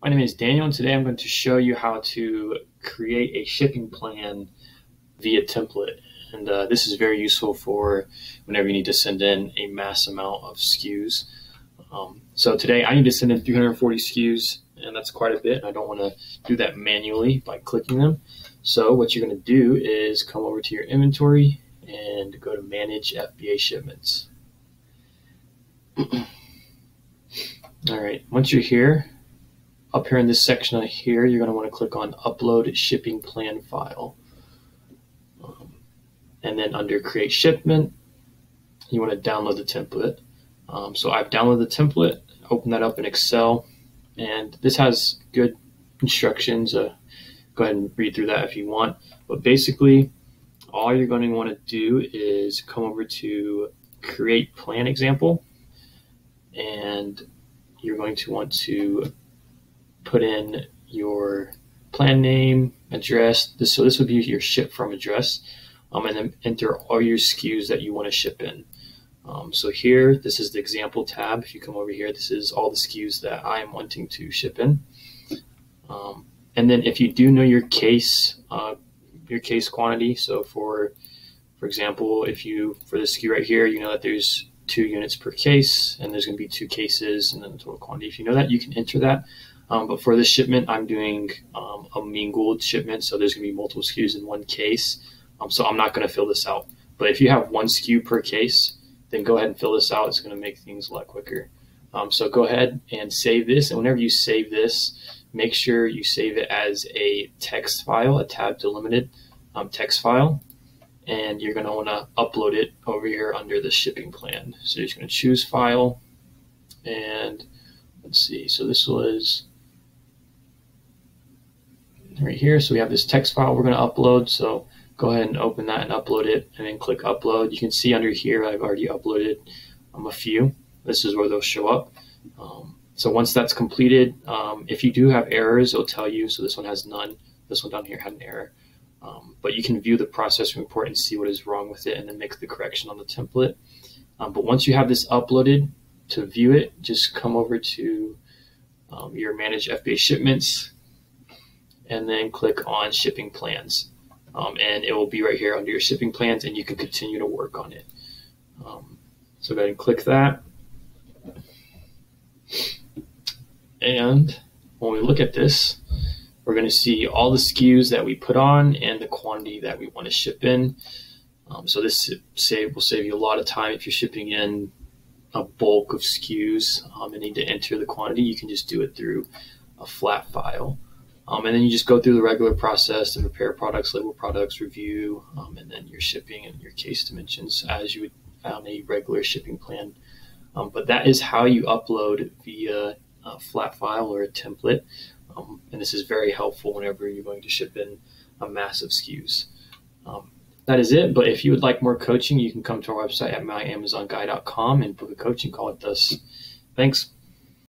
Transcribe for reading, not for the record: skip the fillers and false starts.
My name is Daniel, and today I'm going to show you how to create a shipping plan via template. And this is very useful for whenever you need to send in a mass amount of SKUs. So today I need to send in 340 SKUs, and that's quite a bit. I don't want to do that manually by clicking them. So what you're going to do is come over to your inventory and go to Manage FBA Shipments. All right, once you're here, up here in this section here, you're going to want to click on Upload Shipping Plan File. And then under Create Shipment, you want to download the template. So I've downloaded the template, open that up in Excel, and this has good instructions. Go ahead and read through that if you want. But basically, all you're going to want to do is come over to Create Plan Example, and you're going to want to put in your plan name, address. So this would be your ship from address, and then enter all your SKUs that you want to ship in. So here, this is the example tab. If you come over here, this is all the SKUs that I'm wanting to ship in. And then if you do know your case quantity. So for example, if you, for this SKU right here, you know that there's 2 units per case, and there's going to be 2 cases, and then the total quantity. If you know that, you can enter that. But for this shipment, I'm doing a mingled shipment, so there's going to be multiple SKUs in one case. So I'm not going to fill this out. But if you have 1 SKU per case, then go ahead and fill this out. It's going to make things a lot quicker. So go ahead and save this. And whenever you save this, make sure you save it as a text file, a tab delimited text file. And you're going to want to upload it over here under the shipping plan. So you're just going to choose File. And let's see. So this was right here. So we have this text file we're going to upload. So go ahead and open that and upload it, and then click Upload. You can see under here I've already uploaded a few. This is where they'll show up. So once that's completed, if you do have errors, it'll tell you. So this one has none. This one down here had an error. But you can view the process report and see what is wrong with it, and then make the correction on the template. But once you have this uploaded, to view it, just come over to your Manage FBA Shipments, and then click on Shipping Plans. And it will be right here under your shipping plans, and you can continue to work on it. So go ahead and click that. And when we look at this, we're going to see all the SKUs that we put on and the quantity that we want to ship in. So this will save you a lot of time if you're shipping in a bulk of SKUs and need to enter the quantity. You can just do it through a flat file. And then you just go through the regular process to prepare products, label products, review, and then your shipping and your case dimensions as you would on a regular shipping plan. But that is how you upload via a flat file or a template. And this is very helpful whenever you're going to ship in a mass of SKUs. That is it. But if you would like more coaching, you can come to our website at myamazonguy.com and book a coaching call with us. Thanks.